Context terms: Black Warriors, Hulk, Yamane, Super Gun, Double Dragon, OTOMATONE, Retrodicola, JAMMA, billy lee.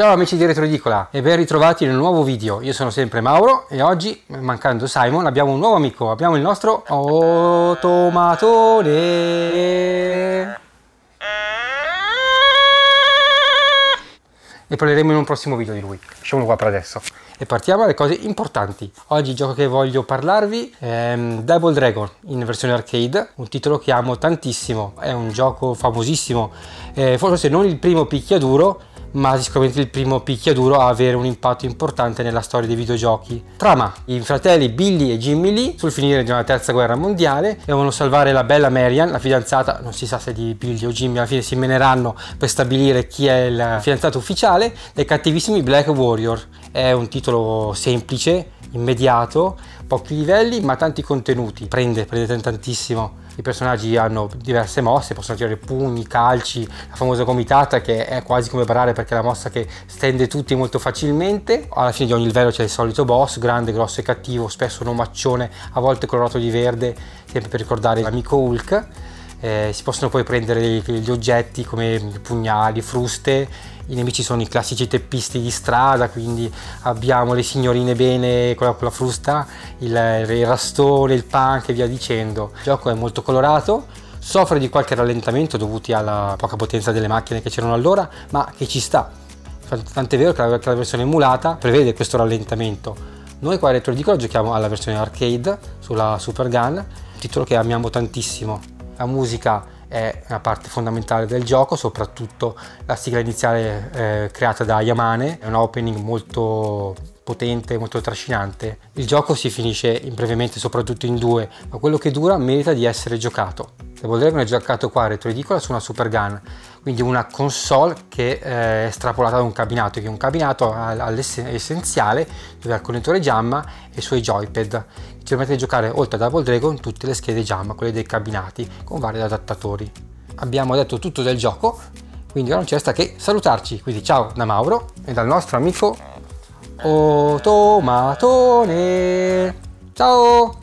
Ciao amici di Retrodicola e ben ritrovati nel nuovo video. Io sono sempre Mauro e oggi, mancando Simon, abbiamo un nuovo amico. Abbiamo il nostro Otomatone e parleremo in un prossimo video di lui. Lasciamolo qua per adesso e partiamo alle cose importanti. Oggi il gioco che voglio parlarvi è Double Dragon in versione arcade, un titolo che amo tantissimo. È un gioco famosissimo, forse non il primo picchiaduro, ma sicuramente il primo picchiaduro a avere un impatto importante nella storia dei videogiochi. Trama: i fratelli Billy e Jimmy Lee, sul finire di una terza guerra mondiale, devono salvare la bella Marian, la fidanzata, non si sa se di Billy o Jimmy, alla fine si meneranno per stabilire chi è il fidanzato ufficiale, dai cattivissimi Black Warriors. È un titolo semplice, immediato, pochi livelli ma tanti contenuti, prende tantissimo. I personaggi hanno diverse mosse, possono tirare pugni, calci, la famosa gomitata che è quasi come barare perché è la mossa che stende tutti molto facilmente. Alla fine di ogni livello c'è il solito boss, grande, grosso e cattivo, spesso un omaccione, a volte colorato di verde, sempre per ricordare l'amico Hulk. Si possono poi prendere gli oggetti come pugnali, fruste. I nemici sono i classici teppisti di strada, quindi abbiamo le signorine bene con la frusta, il rastone, il punk e via dicendo. Il gioco è molto colorato, soffre di qualche rallentamento dovuti alla poca potenza delle macchine che c'erano allora, ma che ci sta. Tant'è vero che la versione emulata prevede questo rallentamento. Noi qua a Retrodicola giochiamo alla versione arcade sulla Super Gun, un titolo che amiamo tantissimo. La musica è una parte fondamentale del gioco, soprattutto la sigla iniziale creata da Yamane, è un opening molto potente, molto trascinante. Il gioco si finisce in brevemente, soprattutto in due, ma quello che dura merita di essere giocato. Double Dragon è giocato qua a Retrodicola su una Super Gun, quindi una console che è estrapolata da un cabinato, che è un cabinato essenziale dove ha il connettore JAMMA e i suoi joypad. Ci permette di giocare, oltre a Double Dragon, tutte le schede JAMMA, quelle dei cabinati, con vari adattatori. Abbiamo detto tutto del gioco, quindi ora non ci resta che salutarci. Quindi ciao da Mauro e dal nostro amico Otomatone. Ciao!